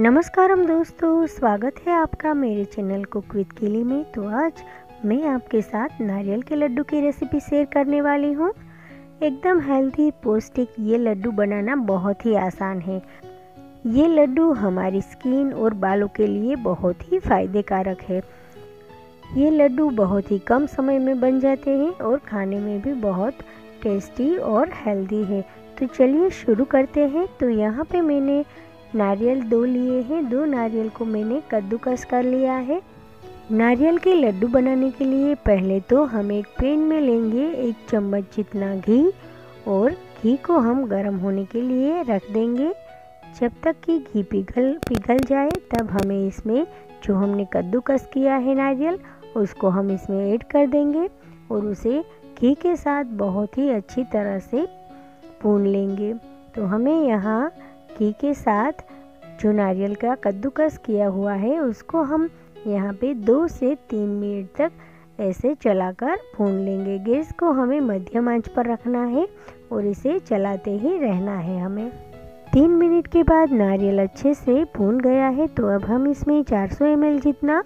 नमस्कारम दोस्तों, स्वागत है आपका मेरे चैनल कुक विद किली में। तो आज मैं आपके साथ नारियल के लड्डू की रेसिपी शेयर करने वाली हूँ। एकदम हेल्दी पौष्टिक ये लड्डू बनाना बहुत ही आसान है। ये लड्डू हमारी स्किन और बालों के लिए बहुत ही फायदेकारक है। ये लड्डू बहुत ही कम समय में बन जाते हैं और खाने में भी बहुत टेस्टी और हेल्दी है। तो चलिए शुरू करते हैं। तो यहाँ पे मैंने नारियल दो लिए हैं। दो नारियल को मैंने कद्दूकस कर लिया है। नारियल के लड्डू बनाने के लिए पहले तो हम एक पैन में लेंगे एक चम्मच जितना घी, और घी को हम गर्म होने के लिए रख देंगे। जब तक कि घी पिघल जाए तब हमें इसमें जो हमने कद्दूकस किया है नारियल, उसको हम इसमें ऐड कर देंगे और उसे घी के साथ बहुत ही अच्छी तरह से भून लेंगे। तो हमें यहाँ घी के साथ जो नारियल का कद्दूकस किया हुआ है उसको हम यहाँ पे 2 से 3 मिनट तक ऐसे चलाकर भून लेंगे। गैस को हमें मध्यम आंच पर रखना है और इसे चलाते ही रहना है हमें। 3 मिनट के बाद नारियल अच्छे से भून गया है। तो अब हम इसमें 400 ml जितना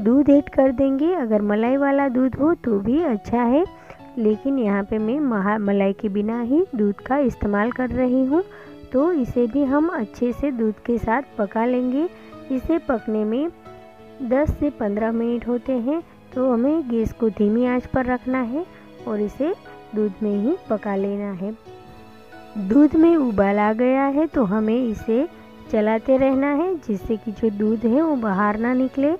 दूध ऐड कर देंगे। अगर मलाई वाला दूध हो तो भी अच्छा है, लेकिन यहाँ पे मैं मलाई के बिना ही दूध का इस्तेमाल कर रही हूँ। तो इसे भी हम अच्छे से दूध के साथ पका लेंगे। इसे पकने में 10 से 15 मिनट होते हैं। तो हमें गैस को धीमी आंच पर रखना है और इसे दूध में ही पका लेना है। दूध में उबाल आ गया है तो हमें इसे चलाते रहना है, जिससे कि जो दूध है वो बाहर ना निकले।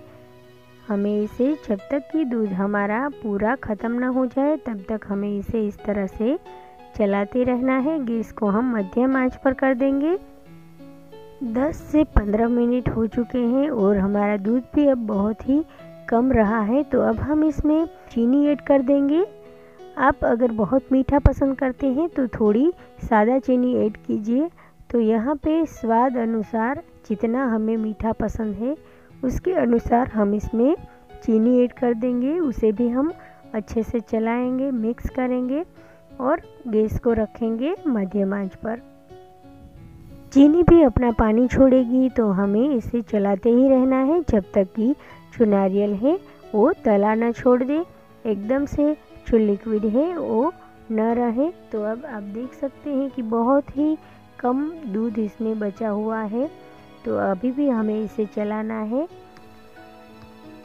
हमें इसे जब तक कि दूध हमारा पूरा ख़त्म ना हो जाए तब तक हमें इसे इस तरह से चलाते रहना है। गैस को हम मध्यम आंच पर कर देंगे। 10 से 15 मिनट हो चुके हैं और हमारा दूध भी अब बहुत ही कम रहा है। तो अब हम इसमें चीनी ऐड कर देंगे। आप अगर बहुत मीठा पसंद करते हैं तो थोड़ी सादा चीनी ऐड कीजिए। तो यहाँ पे स्वाद अनुसार जितना हमें मीठा पसंद है उसके अनुसार हम इसमें चीनी ऐड कर देंगे। उसे भी हम अच्छे से चलाएंगे, मिक्स करेंगे और गैस को रखेंगे मध्यम आंच पर। चीनी भी अपना पानी छोड़ेगी तो हमें इसे चलाते ही रहना है जब तक कि जो नारियल है वो तला ना छोड़ दे, एकदम से जो लिक्विड है वो न रहे। तो अब आप देख सकते हैं कि बहुत ही कम दूध इसमें बचा हुआ है। तो अभी भी हमें इसे चलाना है।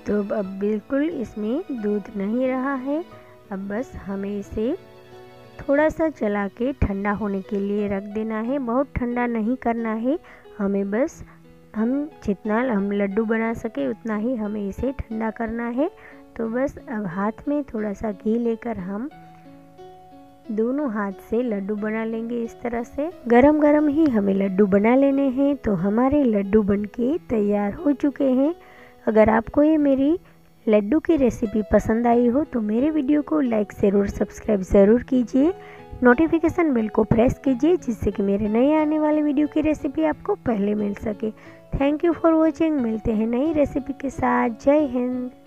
तो अब बिल्कुल इसमें दूध नहीं रहा है। अब बस हमें इसे थोड़ा सा चला के ठंडा होने के लिए रख देना है। बहुत ठंडा नहीं करना है हमें, बस हम जितना हम लड्डू बना सके उतना ही हमें इसे ठंडा करना है। तो बस अब हाथ में थोड़ा सा घी लेकर हम दोनों हाथ से लड्डू बना लेंगे। इस तरह से गरम गरम ही हमें लड्डू बना लेने हैं। तो हमारे लड्डू बनके तैयार हो चुके हैं। अगर आपको ये मेरी लड्डू की रेसिपी पसंद आई हो तो मेरे वीडियो को लाइक ज़रूर, सब्सक्राइब ज़रूर कीजिए, नोटिफिकेशन बेल को प्रेस कीजिए, जिससे कि मेरे नए आने वाले वीडियो की रेसिपी आपको पहले मिल सके। Thank you for watching. मिलते हैं नई रेसिपी के साथ। जय हिंद।